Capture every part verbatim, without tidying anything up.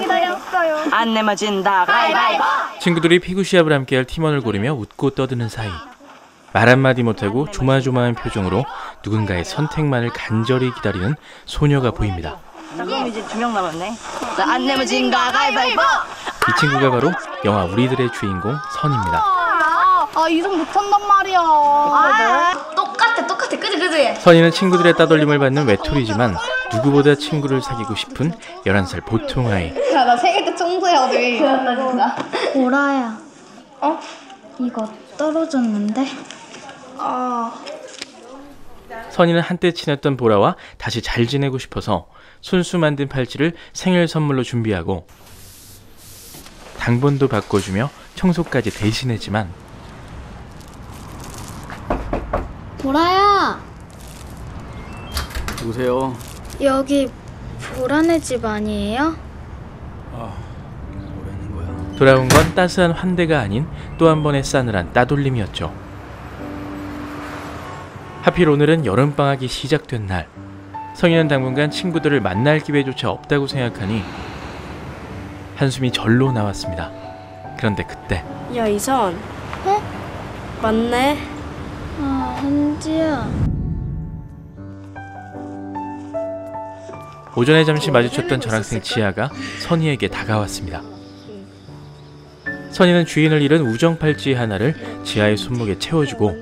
기다렸어요. 안 내머진다. 가위바위보. 친구들이 피구 시합을 함께할 팀원을 고르며 웃고 떠드는 사이 말 한마디 못하고 조마조마한 표정으로 누군가의 선택만을 간절히 기다리는 소녀가 보입니다. 나 그럼 이제 두 명 남았네. 나 안 내머진다. 가위바위보. 이 친구가 바로 영화 우리들의 주인공 선입니다. 아, 이성 못한단 말이야. 아, 똑같아 똑같아. 그지 그지. 선이는 친구들의 따돌림을 받는 외톨이지만 누구보다 친구를 사귀고 싶은 열한 살 보통 아이. 야, 나 생일 때 청소해야 돼. 오라야. 어? 이거 떨어졌는데? 아. 선이는 한때 친했던 보라와 다시 잘 지내고 싶어서 손수 만든 팔찌를 생일 선물로 준비하고 당번도 바꿔주며 청소까지 대신했지만 보라야! 누구세요? 여기 보라네 집 아니에요? 아, 뭐라 있는 거야? 돌아온 건 따스한 환대가 아닌 또 한 번의 싸늘한 따돌림이었죠. 하필 오늘은 여름방학이 시작된 날. 성인은 당분간 친구들을 만날 기회조차 없다고 생각하니 한숨이 절로 나왔습니다. 그런데 그때 야, 이선. 어? 맞네. 아, 은지야. 오전에 잠시 마주쳤던 전학생 지아가 선이에게 다가왔습니다. 선이는 주인을 잃은 우정 팔찌 하나를 지아의 손목에 채워주고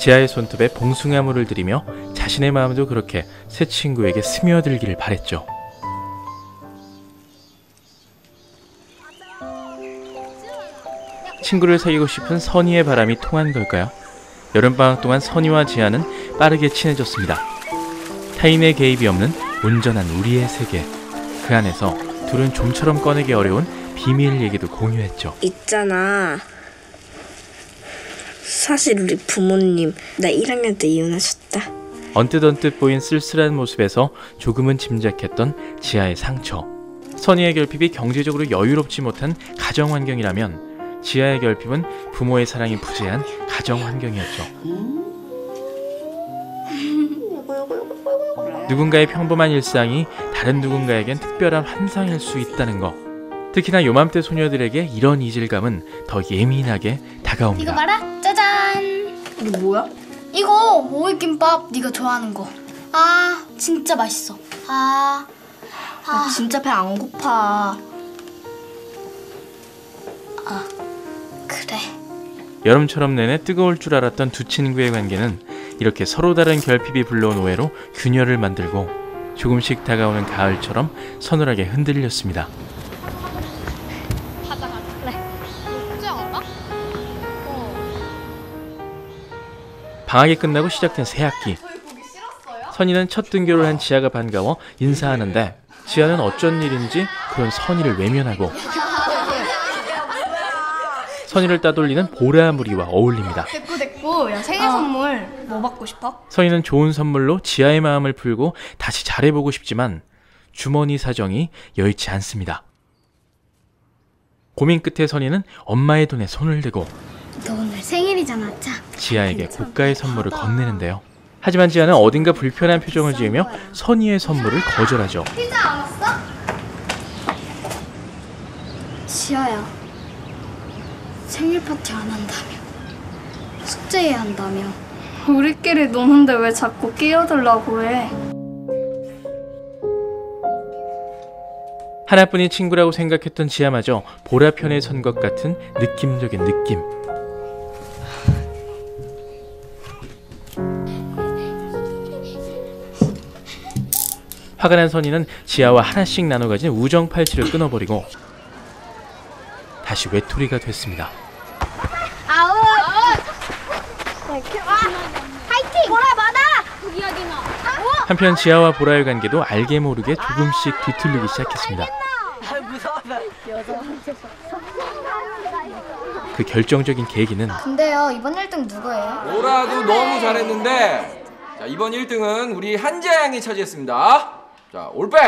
지아의 손톱에 봉숭아물을 들이며 자신의 마음도 그렇게 새 친구에게 스며들기를 바랬죠. 친구를 사귀고 싶은 선이의 바람이 통한 걸까요? 여름방학 동안 선이와 지아는 빠르게 친해졌습니다. 타인의 개입이 없는 온전한 우리의 세계. 그 안에서 둘은 좀처럼 꺼내기 어려운 비밀 얘기도 공유했죠. 있잖아. 사실 우리 부모님 나 일 학년 때 이혼하셨다. 언뜻 언뜻 보인 쓸쓸한 모습에서 조금은 짐작했던 지아의 상처. 선이의 결핍이 경제적으로 여유롭지 못한 가정환경이라면 지아의 결핍은 부모의 사랑이 부재한 가정 환경이었죠. 누군가의 평범한 일상이 다른 누군가에겐 특별한 환상일 수 있다는 거. 특히나 요맘때 소녀들에게 이런 이질감은 더 예민하게 다가옵니다. 이거 봐라! 짜잔! 이게 뭐야? 이거 오이김밥 네가 좋아하는 거. 아, 진짜 맛있어. 아, 아. 진짜 배 안 고파. 아. 그래. 여름처럼 내내 뜨거울 줄 알았던 두 친구의 관계는 이렇게 서로 다른 결핍이 불러온 오해로 균열을 만들고 조금씩 다가오는 가을처럼 서늘하게 흔들렸습니다. 방학이 끝나고 시작된 새 학기. 선이는 첫 등교를 한 지아가 반가워 인사하는데 지아는 어쩐 일인지 그런 선이를 외면하고 선이를 따돌리는 보라무리와 어울립니다. 됐고 됐고. 야, 생일 선물 어. 뭐 받고 싶어? 선이는 좋은 선물로 지아의 마음을 풀고 다시 잘해보고 싶지만 주머니 사정이 여의치 않습니다. 고민 끝에 선이는 엄마의 돈에 손을 대고 너 오늘 생일이잖아. 자. 지아에게 괜찮다. 고가의 선물을 받아. 건네는데요. 하지만 지아는 어딘가 불편한 표정을 지으며 선이의 선물을 거절하죠. 피자 안 왔어? 지아야. 생일 파티 안 한다며. 숙제해야 한다며. 우리끼리 노는데 왜 자꾸 끼어들라고 해. 하나뿐인 친구라고 생각했던 지아마저 보라 편에 선 것 같은 느낌적인 느낌. 화가 난 선이는 지아와 하나씩 나눠 가진 우정 팔찌를 끊어버리고 다시 외톨이가 됐습니다. 아웃! 파이팅! 보라 받아! 한편 지아와 보라의 관계도 알게 모르게 조금씩 뒤틀리기 시작했습니다. 그 결정적인 계기는 근데요, 이번 일 등 누구예요? 보라도 너무 잘했는데 자, 이번 일 등은 우리 한재양이 차지했습니다. 자, 올백!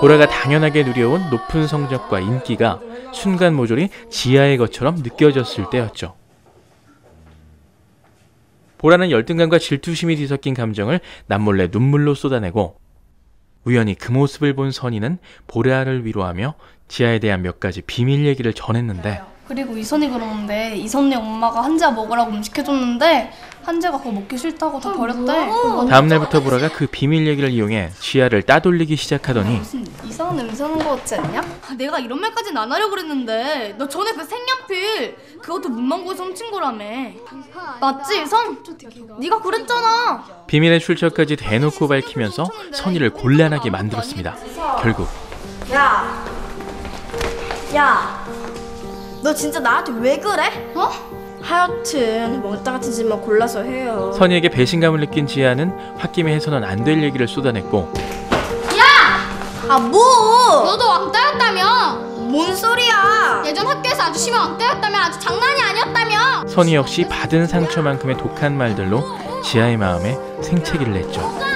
보라가 당연하게 누려온 높은 성적과 인기가 순간 모조리 지아의 것처럼 느껴졌을 때였죠. 보라는 열등감과 질투심이 뒤섞인 감정을 남몰래 눈물로 쏟아내고 우연히 그 모습을 본 선이는 보레아를 위로하며 지아에 대한 몇 가지 비밀 얘기를 전했는데, 그리고 이선이 그러는데 이선이 엄마가 한지야 먹으라고 음식 해줬는데 한지가 그거 먹기 싫다고 다 버렸대. 다음날부터 보라가 그 비밀 얘기를 이용해 지아를 따돌리기 시작하더니, 무슨 이상한 냄새 나는 거 같지 않냐? 내가 이런 말까지는 안 하려고 그랬는데 너 전에 그 색연필 그것도 문방구에서 훔친 거라며. 맞지 선? 네가 그랬잖아. 비밀의 출처까지 대놓고 밝히면서 선이를 곤란하게 만들었습니다. 결국 야! 야! 너 진짜 나한테 왜 그래? 어? 하여튼 멍땅 같은 짓만 골라서 해요. 선이에게 배신감을 느낀 지아는 홧김에 해서는 안 될 얘기를 쏟아냈고, 야! 아 뭐! 너도 왕따였다며! 뭔 소리야! 예전 학교에서 아저씨가 왕따였다며 아주 장난이 아니었다며! 선이 역시 받은 상처만큼의 독한 말들로 지아의 마음에 생채기를 냈죠.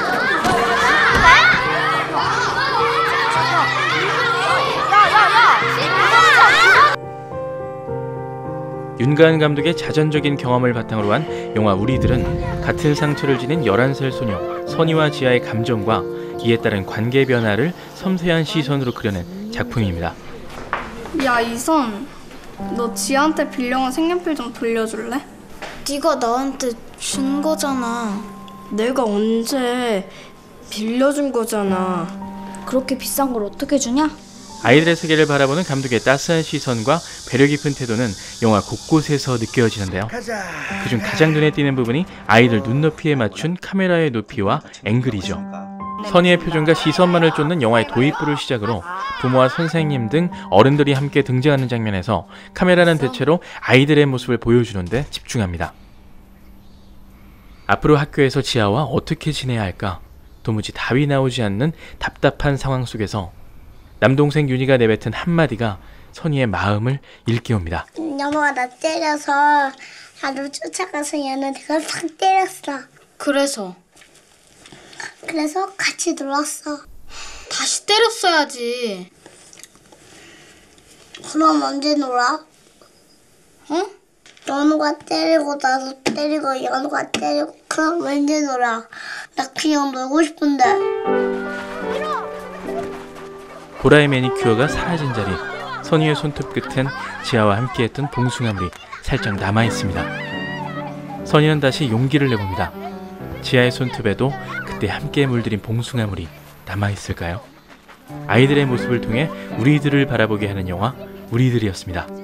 윤가은 감독의 자전적인 경험을 바탕으로 한 영화 우리들은 같은 상처를 지닌 열한 살 소녀 선이와 지아의 감정과 이에 따른 관계 변화를 섬세한 시선으로 그려낸 작품입니다. 야 이선, 너 지아한테 빌려온 색연필 좀 돌려줄래? 네가 나한테 준 거잖아. 내가 언제 빌려준 거잖아. 그렇게 비싼 걸 어떻게 주냐? 아이들의 세계를 바라보는 감독의 따스한 시선과 배려 깊은 태도는 영화 곳곳에서 느껴지는데요. 그중 가장 눈에 띄는 부분이 아이들 눈높이에 맞춘 카메라의 높이와 앵글이죠. 선의의 표정과 시선만을 쫓는 영화의 도입부를 시작으로 부모와 선생님 등 어른들이 함께 등장하는 장면에서 카메라는 대체로 아이들의 모습을 보여주는데 집중합니다. 앞으로 학교에서 지아와 어떻게 지내야 할까? 도무지 답이 나오지 않는 답답한 상황 속에서 남동생 윤희가 내뱉은 한마디가 선이의 마음을 일깨웁니다. 영호가 나 때려서 나를 쫓아가서 얘는 내가 팍 때렸어. 그래서? 그래서 같이 놀았어. 다시 때렸어야지. 그럼 언제 놀아? 응? 연호가 때리고 나도 때리고 연호가 때리고 그럼 언제 놀아? 나 그냥 놀고 싶은데. 보라의 매니큐어가 사라진 자리, 선유의 손톱 끝엔 지아와 함께했던 봉숭아물이 살짝 남아있습니다. 선유는 다시 용기를 내봅니다. 지아의 손톱에도 그때 함께 물들인 봉숭아물이 남아있을까요? 아이들의 모습을 통해 우리들을 바라보게 하는 영화 우리들이었습니다.